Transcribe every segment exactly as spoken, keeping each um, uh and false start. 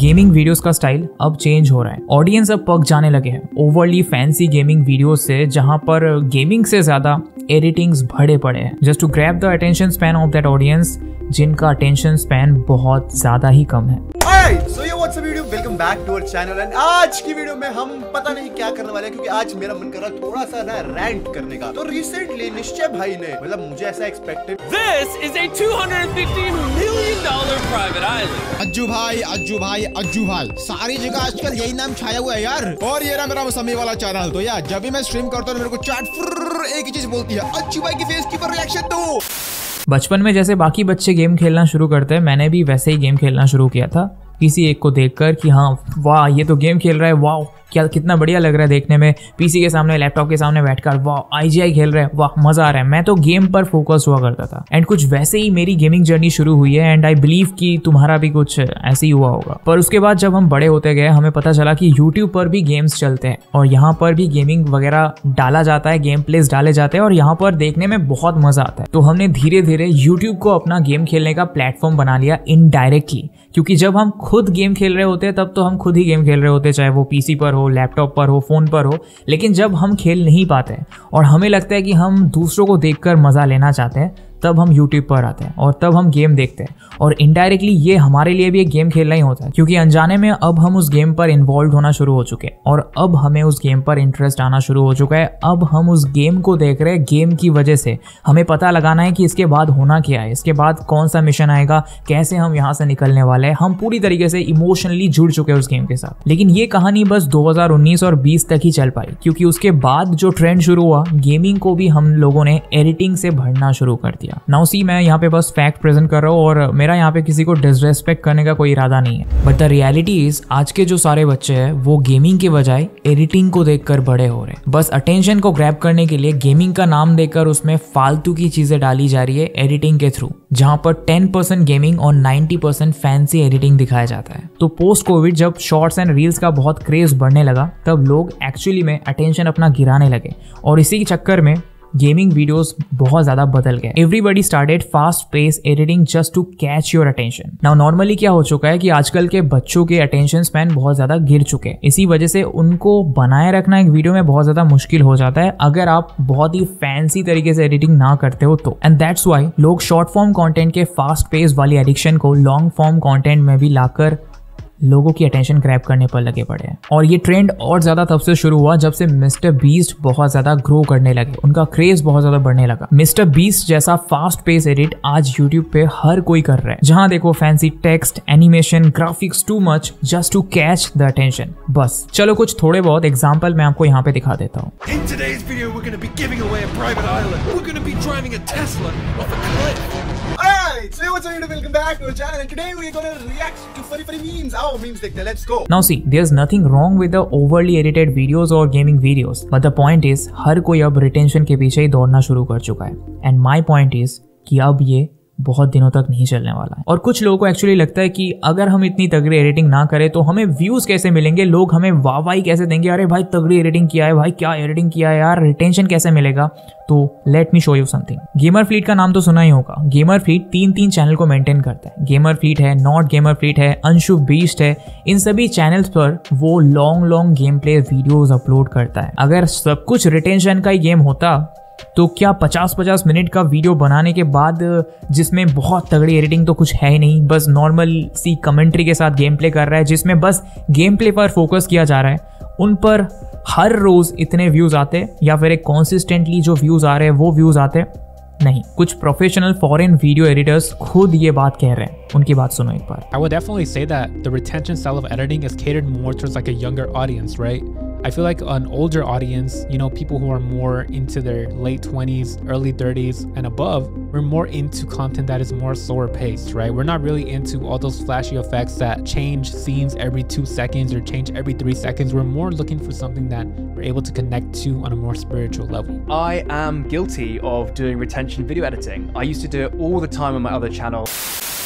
Gaming videos का style अब change हो रहा है। ऑडियंस अब पक जाने लगे हैं ओवरली फैंसी गेमिंग वीडियोस से, जहां पर गेमिंग से ज्यादा एडिटिंग्स भरे पड़े हैं just to grab the attention span of that audience, जिनका अटेंशन स्पैन बहुत ज्यादा ही कम है। Alright, so what's up video? Welcome back to our channel and आज की वीडियो में हम पता नहीं क्या करने वाले हैं, क्योंकि आज मेरा मन कर रहा है थोड़ा सा ना रैंट करने का। तो रिसेंटली निश्चय भाई ने, मतलब मुझे ऐसा expected, This is a two hundred fifty million dollar private island. Ajju भाई अज्जू भाई अज्जू भाई सारी जगह आजकल यही नाम छाया हुआ है यार। और ये रहा मेरा मौसमी वाला चैनल, तो यार जब भी मैं स्ट्रीम करता हूँ मेरे को चैट एक ही चीज बोलती है, अज्जू भाई के फेस की पर रिएक्शन दो। बचपन में जैसे बाकी बच्चे गेम खेलना शुरू करते हैं, मैंने भी वैसे ही गेम खेलना शुरू किया था किसी एक को देखकर कि हाँ वाह ये तो गेम खेल रहा है, वाह क्या कितना बढ़िया लग रहा है देखने में, पीसी के सामने लैपटॉप के सामने बैठकर, वाह आईजीआई खेल रहा है, वाह मजा आ रहा है। मैं तो गेम पर फोकस हुआ करता था एंड कुछ वैसे ही मेरी गेमिंग जर्नी शुरू हुई है एंड आई बिलीव कि तुम्हारा भी कुछ ऐसे ही हुआ होगा। पर उसके बाद जब हम बड़े होते गए हमें पता चला कि यूट्यूब पर भी गेम्स चलते हैं और यहाँ पर भी गेमिंग वगैरह डाला जाता है, गेम प्लेस डाले जाते हैं और यहाँ पर देखने में बहुत मजा आता है। तो हमने धीरे धीरे यूट्यूब को अपना गेम खेलने का प्लेटफॉर्म बना लिया इनडायरेक्टली, क्योंकि जब हम खुद गेम खेल रहे होते हैं तब तो हम खुद ही गेम खेल रहे होते हैं, चाहे वो पीसी पर हो, लैपटॉप पर हो, फोन पर हो। लेकिन जब हम खेल नहीं पाते और हमें लगता है कि हम दूसरों को देखकर मजा लेना चाहते हैं, तब हम YouTube पर आते हैं और तब हम गेम देखते हैं। और इनडायरेक्टली ये हमारे लिए भी एक गेम खेलना ही होता है, क्योंकि अनजाने में अब हम उस गेम पर इन्वॉल्व होना शुरू हो चुके हैं और अब हमें उस गेम पर इंटरेस्ट आना शुरू हो चुका है। अब हम उस गेम को देख रहे हैं गेम की वजह से, हमें पता लगाना है कि इसके बाद होना क्या है, इसके बाद कौन सा मिशन आएगा, कैसे हम यहाँ से निकलने वाले हैं। हम पूरी तरीके से इमोशनली जुड़ चुके हैं उस गेम के साथ। लेकिन ये कहानी बस दो हज़ार उन्नीस और बीस तक ही चल पाई, क्योंकि उसके बाद जो ट्रेंड शुरू हुआ गेमिंग को भी हम लोगों ने एडिटिंग से भरना शुरू कर दिया। नाउ सी, मैं यहाँ पे बस फैक्ट प्रेजेंट कर रहा हूँ और मेरा यहाँ पे किसी को डिसरेस्पेक्ट करने का कोई इरादा नहीं है। बट द रियलिटी इज आज के जो सारे बच्चे हैं वो गेमिंग के बजाय एडिटिंग को देखकर बड़े हो रहे हैं। बस अटेंशन को ग्रैब करने के लिए गेमिंग का नाम देकर उसमें फालतू की चीजें डाली जा रही है एडिटिंग के थ्रू, जहां पर टेन परसेंट गेमिंग और नाइंटी परसेंट फैंसी एडिटिंग दिखाया जाता है। तो पोस्ट कोविड जब शॉर्ट्स एंड रील्स का बहुत क्रेज बढ़ने लगा तब लोग एक्चुअली में अटेंशन अपना गिराने लगे और इसी के चक्कर में गेमिंग वीडियोस बहुत ज्यादा बदल गए। Everybody started fast pace editing just to catch your attention. Now normally क्या हो चुका है कि आजकल के बच्चों के अटेंशन स्पैन बहुत ज्यादा गिर चुके हैं, इसी वजह से उनको बनाए रखना एक वीडियो में बहुत ज्यादा मुश्किल हो जाता है अगर आप बहुत ही फैंसी तरीके से एडिटिंग ना करते हो तो। एंड दैट्स वाई लोग शॉर्ट फॉर्म कॉन्टेंट के फास्ट पेस वाली एडिक्शन को लॉन्ग फॉर्म कॉन्टेंट में भी लाकर लोगों की अटेंशन ग्रैब करने पर लगे पड़े हैं। और ये ट्रेंड और ज़्यादा तब से शुरू हुआ जब से मिस्टर बीस्ट बहुत ज़्यादा ग्रो करने लगे, उनका क्रेज बहुत ज़्यादा बढ़ने लगा। मिस्टर बीस्ट जैसा फास्ट पेस एडिट आज यूट्यूब पे हर कोई कर रहा है, जहाँ देखो fancy text, animation, graphics, too much just to catch the attention. बस चलो कुछ थोड़े बहुत एग्जाम्पल मैं आपको यहाँ पे दिखा देता हूँ। So what's up everyone, welcome back to our channel and today we are going to react to funny funny memes. Our memes dekhte, let's go. Now see, there's nothing wrong with the overly edited videos or gaming videos, but the point is har koi ab retention ke piche hi daudna shuru kar chuka hai and my point is ki ab ye बहुत दिनों तक नहीं चलने वाला है। और कुछ लोगों को एक्चुअली लगता है कि अगर हम इतनी तगड़ी एडिटिंग ना करें तो हमें व्यूज कैसे मिलेंगे, लोग हमें वाहवाही कैसे देंगे, अरे भाई तगड़ी एडिटिंग किया है, भाई क्या एडिटिंग किया है यार, रिटेंशन कैसे मिलेगा। तो let me show you something. Gamer Fleet का नाम तो सुना ही होगा। गेमर फ्लीट तीन तीन चैनल को मेंटेन करता है, गेमर फ्लीट है, नॉट गेमर फ्लीट है, अंशु बीस्ट है। इन सभी चैनल्स पर वो long long game play videos upload करता है। अगर सब कुछ रिटेंशन का ही गेम होता तो क्या पचास पचास मिनट का वीडियो बनाने के बाद, जिसमें बहुत तगड़ी एडिटिंग तो कुछ है ही नहीं, बस नॉर्मल सी कमेंट्री के साथ गेम प्ले कर रहा है, जिसमें बस गेम प्ले पर फोकस किया जा रहा है, उन पर हर रोज़ इतने व्यूज़ आते या फिर एक कॉन्सिस्टेंटली जो व्यूज़ आ रहे हैं वो व्यूज़ आते नहीं। कुछ प्रोफेशनल फॉरेन वीडियो एडिटर्स खुद ये बात कह रहे हैं, उनकी बात सुनो एक बार। I would definitely say that the retention style of editing is catered more towards like a younger audience, right? I feel like an older audience, you know, people who are more into their late twenties, early thirties and above, we're more into content that is more slower paced, right? We're not really into all those flashy effects that change scenes every two seconds or change every three seconds. We're more looking for something that we're able to connect to on a more spiritual level. I am guilty of doing retention video editing. I used to do it all the time on my other channel.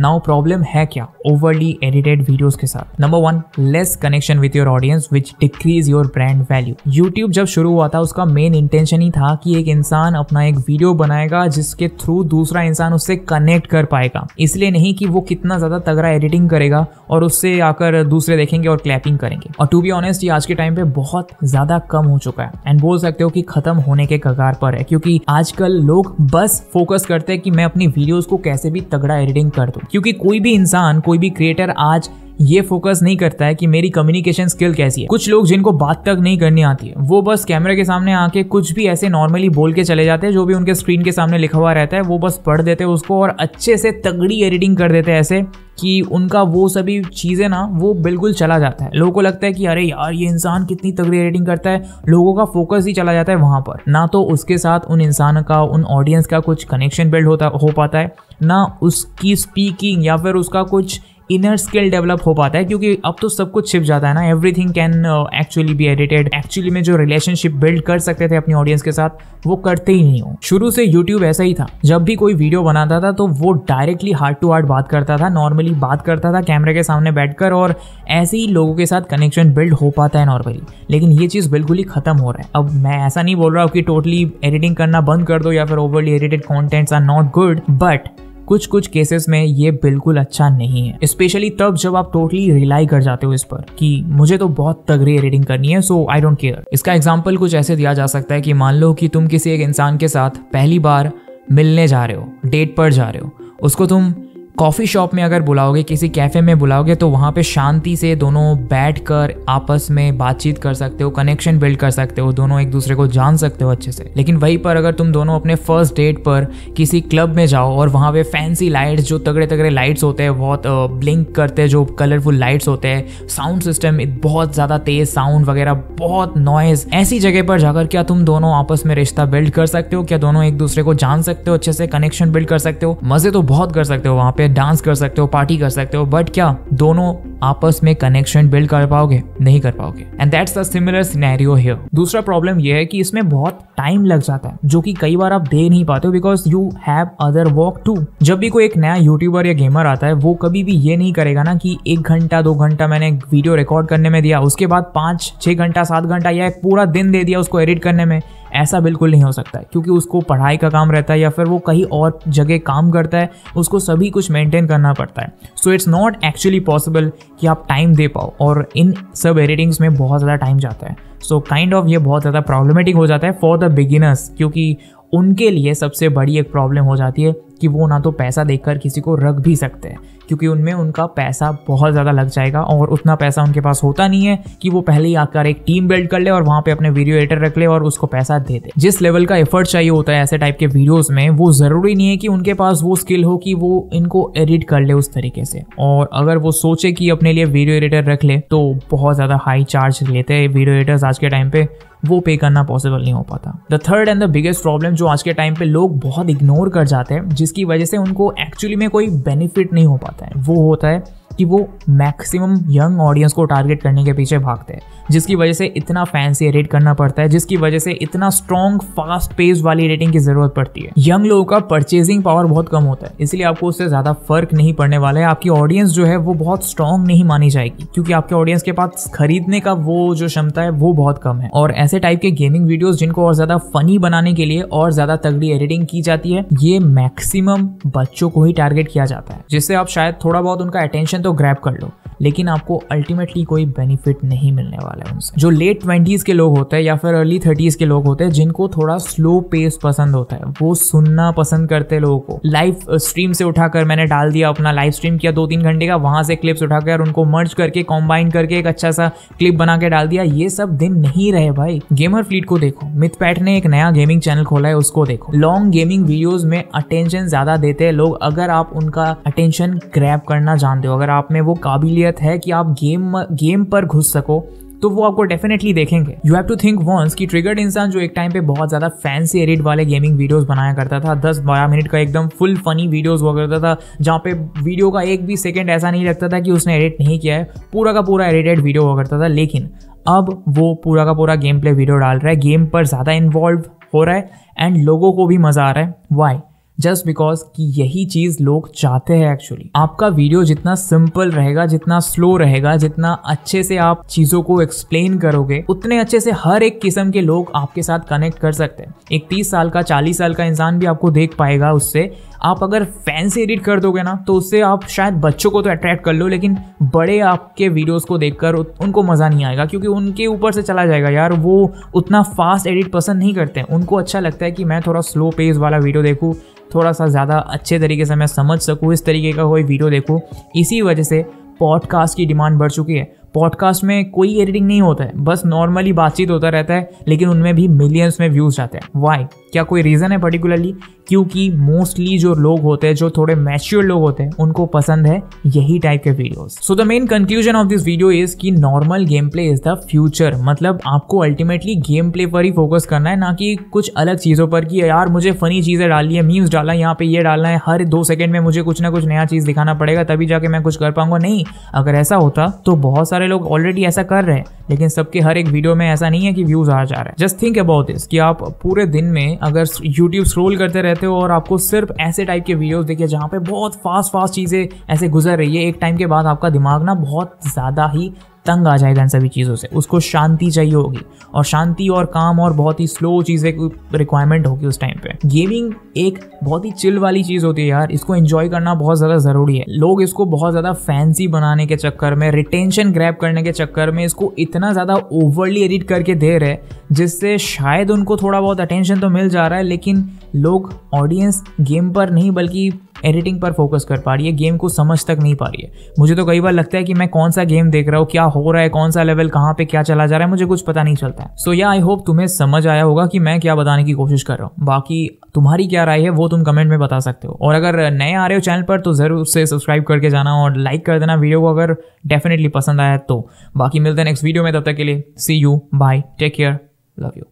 Now problem है क्या overly edited videos के साथ? Number one, less connection with your audience which decrease your brand value. YouTube जब शुरू हुआ था उसका main intention ही था कि एक इंसान अपना एक वीडियो बनाएगा जिसके थ्रू दूसरा इंसान उससे कनेक्ट कर पाएगा, इसलिए नहीं कि वो कितना ज्यादा तगड़ा एडिटिंग करेगा और उससे आकर दूसरे देखेंगे और क्लैपिंग करेंगे। और टू बी ऑनेस्ट, ये आज के टाइम पे बहुत ज्यादा कम हो चुका है एंड बोल सकते हो कि खत्म होने के कगार पर है, क्योंकि आजकल लोग बस फोकस करते हैं कि मैं अपनी वीडियोस को कैसे भी तगड़ा एडिटिंग कर दूं, क्योंकि कोई भी इंसान, कोई भी क्रिएटर आज ये फोकस नहीं करता है कि मेरी कम्युनिकेशन स्किल कैसी है। कुछ लोग जिनको बात तक नहीं करनी आती है वो बस कैमरे के सामने आके कुछ भी ऐसे नॉर्मली बोल के चले जाते हैं, जो भी उनके स्क्रीन के सामने लिखा हुआ रहता है वो बस पढ़ देते हैं उसको और अच्छे से तगड़ी एडिटिंग कर देते हैं ऐसे कि उनका वो सभी चीज़ें ना वो बिल्कुल चला जाता है। लोगों को लगता है कि अरे यार ये इंसान कितनी तगड़ी एडिटिंग करता है, लोगों का फोकस ही चला जाता है वहाँ पर, ना तो उसके साथ उन इंसान का, उन ऑडियंस का कुछ कनेक्शन बिल्ड होता हो पाता है, ना उसकी स्पीकिंग या फिर उसका कुछ इनर स्किल डेवलप हो पाता है, क्योंकि अब तो सब कुछ छिप जाता है ना, everything can actually be edited. Actually में जो रिलेशनशिप बिल्ड कर सकते थे अपनी ऑडियंस के साथ वो करते ही नहीं हो। शुरू से यूट्यूब ऐसा ही था, जब भी कोई वीडियो बनाता था तो वो डायरेक्टली हार्ट टू हार्ट बात करता था, नॉर्मली बात करता था कैमरे के सामने बैठकर, और ऐसे ही लोगों के साथ कनेक्शन बिल्ड हो पाता है नॉर्मली। लेकिन ये चीज़ बिल्कुल ही खत्म हो रहा है। अब मैं ऐसा नहीं बोल रहा हूँ कि टोटली एडिटिंग करना बंद कर दो या फिर overly edited contents are not good, but कुछ कुछ केसेस में ये बिल्कुल अच्छा नहीं है, स्पेशली तब जब आप टोटली रिलाई कर जाते हो इस पर कि मुझे तो बहुत तगड़ी एडिटिंग करनी है सो आई डोंट केयर। इसका एग्जांपल कुछ ऐसे दिया जा सकता है कि मान लो कि तुम किसी एक इंसान के साथ पहली बार मिलने जा रहे हो, डेट पर जा रहे हो, उसको तुम कॉफ़ी शॉप में अगर बुलाओगे, किसी कैफ़े में बुलाओगे, तो वहाँ पे शांति से दोनों बैठकर आपस में बातचीत कर सकते हो, कनेक्शन बिल्ड कर सकते हो, दोनों एक दूसरे को जान सकते हो अच्छे से। लेकिन वहीं पर अगर तुम दोनों अपने फर्स्ट डेट पर किसी क्लब में जाओ और वहाँ पे फैंसी लाइट्स, जो तगड़े तगड़े लाइट्स होते हैं, बहुत ब्लिंक करते हैं, जो कलरफुल लाइट्स होते हैं, साउंड सिस्टम बहुत ज़्यादा तेज़ साउंड वगैरह, बहुत नॉइज़, ऐसी जगह पर जाकर क्या तुम दोनों आपस में रिश्ता बिल्ड कर सकते हो? क्या दोनों एक दूसरे को जान सकते हो अच्छे से, कनेक्शन बिल्ड कर सकते हो? मज़े तो बहुत कर सकते हो, वहाँ पे डांस कर सकते हो, पार्टी कर सकते हो, बट क्या दोनों आपस में कनेक्शन बिल्ड कर पाओगे? नहीं कर पाओगे। And that's the similar scenario here. दूसरा प्रॉब्लम यह है कि इसमें बहुत टाइम लग जाता है, जो कि कई बार आप दे नहीं पाते हो because you have other work too. जब भी कोई एक नया यूट्यूबर या गेमर आता है वो कभी भी ये नहीं करेगा ना कि एक घंटा दो घंटा मैंने वीडियो रिकॉर्ड करने में दिया, उसके बाद पाँच छः घंटा सात घंटा या पूरा दिन दे दिया उसको एडिट करने में, ऐसा बिल्कुल नहीं हो सकता है, क्योंकि उसको पढ़ाई का काम रहता है या फिर वो कहीं और जगह काम करता है, उसको सभी कुछ मेंटेन करना पड़ता है। So it's not actually possible कि आप टाइम दे पाओ, और इन सब एडिटिंग्स में बहुत ज़्यादा टाइम जाता है। सो काइंड ऑफ ये बहुत ज़्यादा प्रॉब्लमेटिक हो जाता है फॉर द बिगिनर्स, क्योंकि उनके लिए सबसे बड़ी एक प्रॉब्लम हो जाती है कि वो ना तो पैसा देकर किसी को रख भी सकते हैं, क्योंकि उनमें उनका पैसा बहुत ज़्यादा लग जाएगा और उतना पैसा उनके पास होता नहीं है कि वो पहले ही आकर एक टीम बिल्ड कर ले और वहाँ पे अपने वीडियो एडिटर रख ले और उसको पैसा दे दे। जिस लेवल का एफर्ट चाहिए होता है ऐसे टाइप के वीडियोस में, वो ज़रूरी नहीं है कि उनके पास वो स्किल हो कि वो इनको एडिट कर ले उस तरीके से, और अगर वो सोचे कि अपने लिए वीडियो एडिटर रख ले तो बहुत ज़्यादा हाई चार्ज लेते हैं वीडियो एडिटर्स आज के टाइम पे, वो पे करना पॉसिबल नहीं हो पाता। The third and the biggest problem जो आज के टाइम पे लोग बहुत इग्नोर कर जाते हैं, जिसकी वजह से उनको एक्चुअली में कोई बेनिफिट नहीं हो पाता है, वो होता है कि वो मैक्सिमम यंग ऑडियंस को टारगेट करने के पीछे भागते हैं, जिसकी वजह से इतना फैंसी एडिट करना पड़ता है, जिसकी वजह से इतना स्ट्रॉन्ग फास्ट पेस वाली एडिटिंग की ज़रूरत पड़ती है। यंग लोगों का परचेजिंग पावर बहुत कम होता है, इसलिए आपको उससे ज़्यादा फर्क नहीं पड़ने वाला है। आपकी ऑडियंस जो है वो बहुत स्ट्रॉन्ग नहीं मानी जाएगी, क्योंकि आपके ऑडियंस के पास खरीदने का वो जो क्षमता है वो बहुत कम है, और ऐसे टाइप के गेमिंग वीडियोज़ जिनको और ज़्यादा फनी बनाने के लिए और ज़्यादा तगड़ी एडिटिंग की जाती है, ये मैक्सिमम बच्चों को ही टारगेट किया जाता है, जिससे आप शायद थोड़ा बहुत उनका अटेंशन तो ग्रैब कर लो, लेकिन आपको अल्टीमेटली कोई बेनिफिट नहीं मिलने वाला है उनसे। जो लेट ट्वेंटीज़ के लोग होते हैं या फिर अर्ली थर्टीज़ के लोग होते हैं, जिनको थोड़ा स्लो पेस पसंद होता है, वो सुनना पसंद करते हैं लोगों को। लाइव स्ट्रीम से उठाकर मैंने डाल दिया, अपना लाइव स्ट्रीम किया दो तीन घंटे का, वहाँ से क्लिप्स उठाकर उनको मर्ज करके कॉम्बाइन करके एक अच्छा सा क्लिप बना के डाल दिया, ये सब दिन नहीं रहे भाई। गेमर फ्लीट को देखो, मिथ पैट ने एक नया गेमिंग चैनल खोला है, उसको देखो। लॉन्ग गेमिंग वीडियोज़ में अटेंशन ज़्यादा देते हैं लोग, अगर आप उनका अटेंशन ग्रैब करना जानते हो, अगर आप में वो काबिलियत है कि आप गेम गेम पर घुस सको, तो वो आपको डेफिनेटली देखेंगे। You have to think once कि ट्रिगर्ड इंसान जो एक टाइम पे बहुत ज़्यादा फैंसी एडिट वाले गेमिंग वीडियोस बनाया करता था, दस बारह मिनट का एकदम फुल फनी वीडियोस हुआ करता था, जहाँ पे वीडियो का एक भी सेकंड ऐसा नहीं लगता था कि उसने एडिट नहीं किया है, पूरा का पूरा एडिटेड वीडियो हुआ करता था। लेकिन अब वो पूरा का पूरा गेम प्ले वीडियो डाल रहा है, गेम पर ज़्यादा इन्वॉल्व हो रहा है, एंड लोगों को भी मज़ा आ रहा है। वाई? जस्ट बिकॉज कि यही चीज़ लोग चाहते हैं एक्चुअली। आपका वीडियो जितना सिंपल रहेगा, जितना स्लो रहेगा, जितना अच्छे से आप चीज़ों को एक्सप्लेन करोगे, उतने अच्छे से हर एक किस्म के लोग आपके साथ कनेक्ट कर सकते हैं। एक तीस साल का, चालीस साल का इंसान भी आपको देख पाएगा। उससे आप अगर फैंसी एडिट कर दोगे ना, तो उससे आप शायद बच्चों को तो अट्रैक्ट कर लो, लेकिन बड़े आपके वीडियोस को देखकर उनको मज़ा नहीं आएगा, क्योंकि उनके ऊपर से चला जाएगा। यार वो उतना फास्ट एडिट पसंद नहीं करते हैं, उनको अच्छा लगता है कि मैं थोड़ा स्लो पेस वाला वीडियो देखूँ, थोड़ा सा ज़्यादा अच्छे तरीके से मैं समझ सकूँ, इस तरीके का कोई वीडियो देखूँ। इसी वजह से पॉडकास्ट की डिमांड बढ़ चुकी है। पॉडकास्ट में कोई एडिटिंग नहीं होता है, बस नॉर्मली बातचीत होता रहता है, लेकिन उनमें भी मिलियंस में व्यूज़ आते हैं। वाई? क्या कोई रीज़न है पर्टिकुलरली? क्योंकि मोस्टली जो लोग होते हैं, जो थोड़े मैच्योर लोग होते हैं, उनको पसंद है यही टाइप के videos. So the main conclusion of this video is कि normal game play is the future. मतलब आपको अल्टीमेटली गेम प्ले पर ही फोकस करना है, ना कि कुछ अलग चीज़ों पर कि यार मुझे फ़नी चीज़ें डालनी है, मीम्स डालना है, यहाँ पे ये डालना है, हर दो सेकेंड में मुझे कुछ ना कुछ नया चीज़ दिखाना पड़ेगा तभी जाके मैं कुछ कर पाऊंगा। नहीं, अगर ऐसा होता तो बहुत सारे लोग ऑलरेडी ऐसा कर रहे हैं, लेकिन सबके हर एक वीडियो में ऐसा नहीं है कि व्यूज़ आ जा रहे हैं। जस्ट थिंक अबाउट दिस कि आप पूरे दिन में अगर यूट्यूब स्क्रॉल करते रहते हो और आपको सिर्फ ऐसे टाइप के वीडियोस देखिए जहाँ पे बहुत फास्ट फास्ट चीज़ें ऐसे गुजर रही है, एक टाइम के बाद आपका दिमाग ना बहुत ज़्यादा ही तंग आ जाएगा इन सभी चीज़ों से। उसको शांति चाहिए होगी, और शांति और काम और बहुत ही स्लो चीज़ें रिक्वायरमेंट होगी उस टाइम पे। गेमिंग एक बहुत ही चिल वाली चीज़ होती है यार, इसको एंजॉय करना बहुत ज़्यादा ज़रूरी है। लोग इसको बहुत ज़्यादा फैंसी बनाने के चक्कर में, रिटेंशन ग्रैब करने के चक्कर में इसको इतना ज़्यादा ओवरली एडिट करके दे रहे हैं, जिससे शायद उनको थोड़ा बहुत अटेंशन तो मिल जा रहा है, लेकिन लोग ऑडियंस गेम पर नहीं बल्कि एडिटिंग पर फोकस कर पा रही है, गेम को समझ तक नहीं पा रही है। मुझे तो कई बार लगता है कि मैं कौन सा गेम देख रहा हूँ, क्या हो रहा है, कौन सा लेवल कहाँ पे क्या चला जा रहा है, मुझे कुछ पता नहीं चलता है। सो या आई होप तुम्हें समझ आया होगा कि मैं क्या बताने की कोशिश कर रहा हूँ। बाकी तुम्हारी क्या राय है वो तुम कमेंट में बता सकते हो, और अगर नए आ रहे हो चैनल पर तो ज़रूर से सब्सक्राइब करके जाना और लाइक कर देना वीडियो को अगर डेफिनेटली पसंद आया तो। बाकी मिलते हैं नेक्स्ट वीडियो में, तब तक के लिए see you, bye, take care, love you.